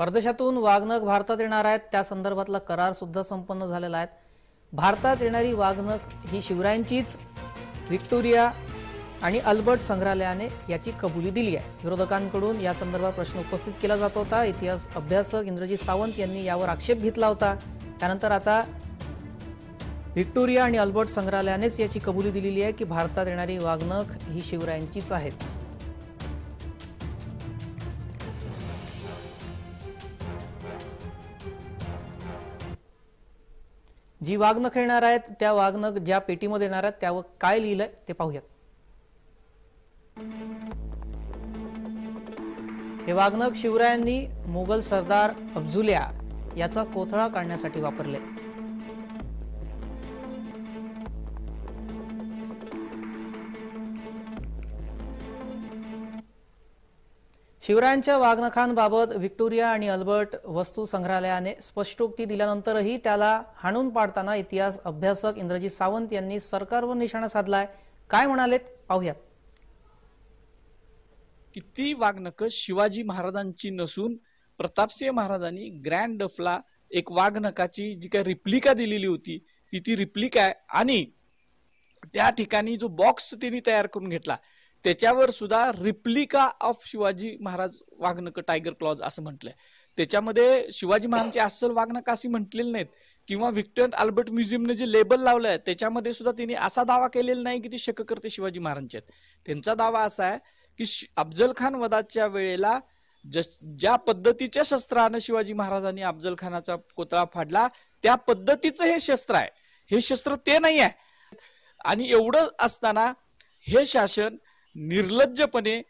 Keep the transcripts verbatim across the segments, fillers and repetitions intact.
परदेशातून वाघनख भारतात येणार आहेत त्या संदर्भातला करार सुद्धा संपन्न झालेला आहे। भारतात येणारी वाघनख ही शिवरायांचीच विक्टोरिया आणि अल्बर्ट संग्रहालयाने याची कबुली दिली आहे। विरोधकांकडून या संदर्भात प्रश्न उपस्थित केला जात होता। इतिहास अभ्यासक इंद्रजीत सावंत यांनी यावर आक्षेप घेतला होता। त्यानंतर आता विक्टोरिया आणि अल्बर्ट संग्रहालयानेच याची कबुली दिलेली आहे की भारतात येणारी वाघनख ही शिवरायांचीच आहे। जी वाघनख येणार आहेत त्या वाघनख ज्या पेटीमध्ये येणार आहेत त्यावर काय लिहिलंय ते पाहूयात। हे वाघनख शिवरायांनी मुघल सरदार अफजुल्या याचा कोथळा काढण्यासाठी वापरले। शिवरायांच्या वाघनखांबाबत विक्टोरिया आणि अल्बर्ट वस्तू संग्रहालयाने स्पष्टोक्ती दिल्यानंतरही त्याला हाणून पाडताना इतिहास अभ्यासक इंद्रजीत सावंत यांनी सरकारवर निशाणा साधलाय। काय म्हणालेत पाहूयात। किती वाघनख शिवाजी महाराजांची नसून प्रतापसिंह महाराजांनी ग्रँड डफला एक वाघनखाची जी काही रिप्लिका दिलेली होती ती ती रिप्लिका आहे आणि त्या ठिकाणी जो बॉक्स त्यांनी तयार करून घेतला त्याच्यावर सुद्धा replica of Shivaji Maharaj वाघनख tiger claws असं म्हटलंय। त्याच्यामध्ये शिवाजी महाराजांची असल वाघनख अशी म्हटलेली नाहीत किंवा व्हिक्टोरिया अँड अल्बर्ट म्युझियमने जे लेबल लावलंय त्याच्यामध्ये सुद्धा त्यांनी असा दावा केलेला नाही की ते शककर्ते शिवाजी महाराजांचे आहेत। त्यांचा दावा असा आहे की अफजल खान वधाच्या वेळेला ज्या पद्धतीच्या शस्त्रानं शिवाजी महाराजांनी अफजल खानाचा कोथळा फाडला त्या पद्धतीचं हे शस्त्र आहे। हे शस्त्र ते नाही आहे आणि एवढं असताना हे शासन निर्लज्जपणे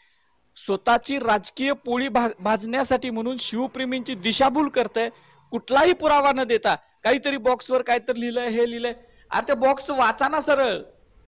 स्वतःची राजकीय पोळी भाजण्यासाठी म्हणून शिवप्रेमींची दिशाभूल करते। कुठलाही पुरावा न देता काहीतरी बॉक्सवर काहीतरी लिहिलंय हे लिहिलंय। आता बॉक्स वाचा ना सरळ।